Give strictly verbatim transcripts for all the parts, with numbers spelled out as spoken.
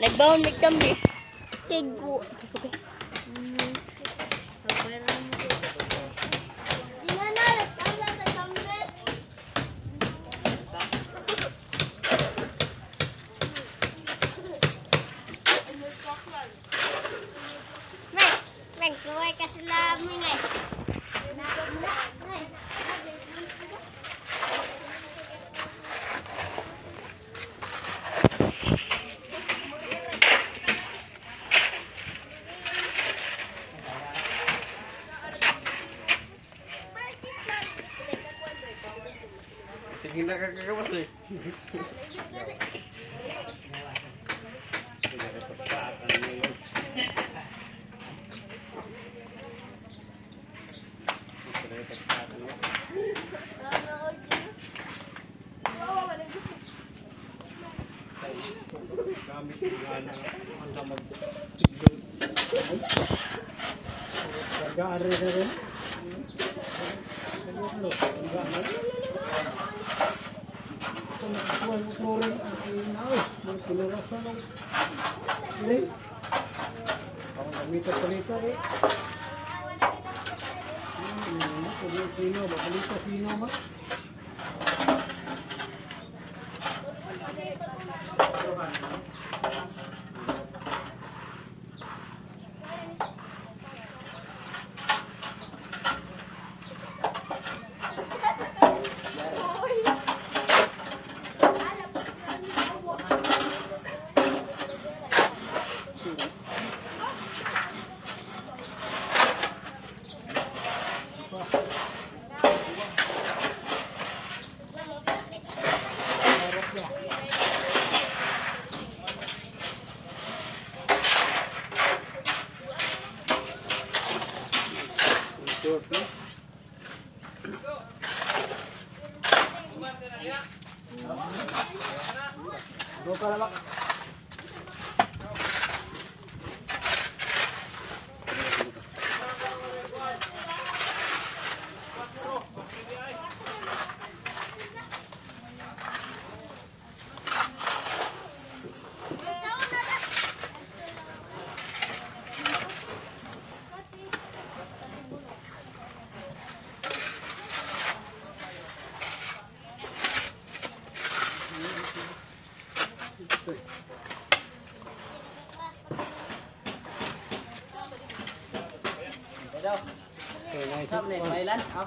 Nagbound victim this. Tigo. Gila kakak kawas deh. Kami Sắp này mấy lần không?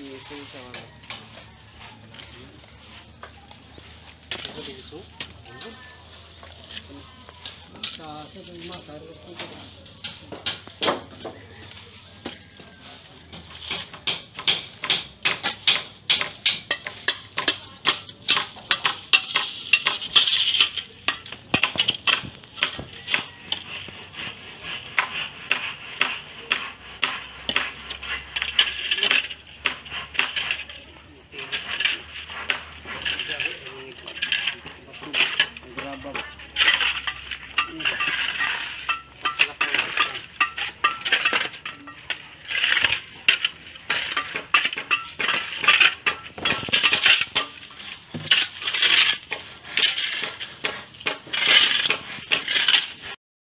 Ini sini sama. Itu di situ. Ini. Kita sedang masak.